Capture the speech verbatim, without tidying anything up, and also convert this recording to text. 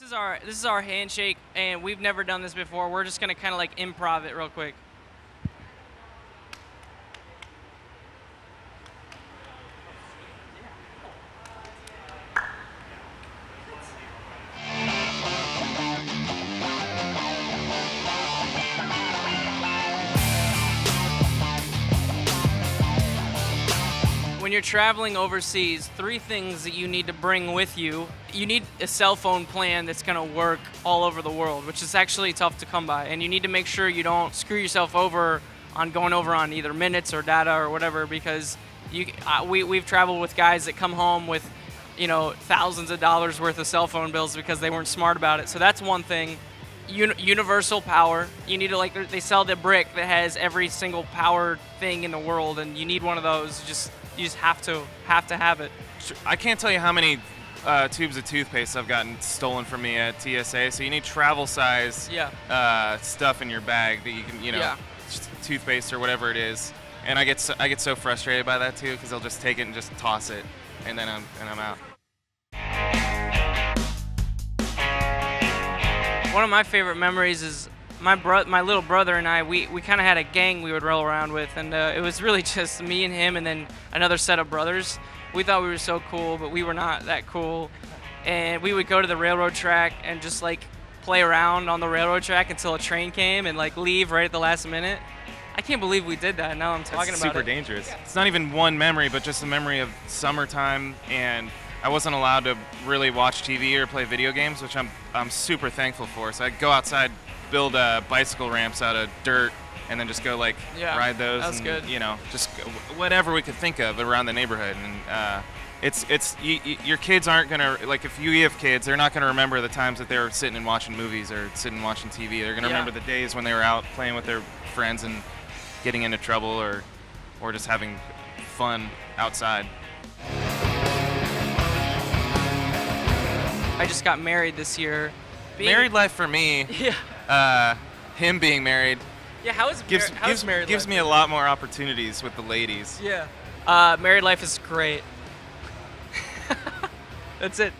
This is our this is our handshake, and we've never done this before. We're just gonna kind of like improv it real quick. When you're traveling overseas, three things that you need to bring with you. You need a cell phone plan that's gonna work all over the world, which is actually tough to come by. And you need to make sure you don't screw yourself over on going over on either minutes or data or whatever, because you, uh, we, we've traveled with guys that come home with, you know, thousands of dollars worth of cell phone bills because they weren't smart about it. So that's one thing. Un universal power. You need to, like, they sell the brick that has every single power thing in the world, and you need one of those. Just You just have to have to have it. I can't tell you how many uh, tubes of toothpaste I've gotten stolen from me at T S A. So you need travel size yeah. uh, stuff in your bag that you can, you know, yeah. toothpaste or whatever it is. And I get so, I get so frustrated by that too, because they'll just take it and just toss it, and then I'm and I'm out. One of my favorite memories is my bro my little brother and I, we, we kind of had a gang we would roll around with, and uh, it was really just me and him and then another set of brothers. We thought we were so cool, but we were not that cool. And we would go to the railroad track and just like play around on the railroad track until a train came and like leave right at the last minute. I can't believe we did that, now I'm talking That's about super it. Super dangerous. It's not even one memory, but just a memory of summertime, and I wasn't allowed to really watch T V or play video games, which I'm, I'm super thankful for. So I'd go outside, build uh, bicycle ramps out of dirt, and then just go like yeah, ride those. That's and, good. You know, just whatever we could think of around the neighborhood. And uh, it's it's you, you, your kids aren't gonna, like, if you have kids, they're not gonna remember the times that they were sitting and watching movies or sitting and watching T V. They're gonna yeah. remember the days when they were out playing with their friends and getting into trouble or or just having fun outside. I just got married this year. Being married life for me. Yeah. Uh, him being married. Yeah, how is, gives, how gives, is married gives life? Gives me a lot more opportunities with the ladies. Yeah. Uh, married life is great. That's it.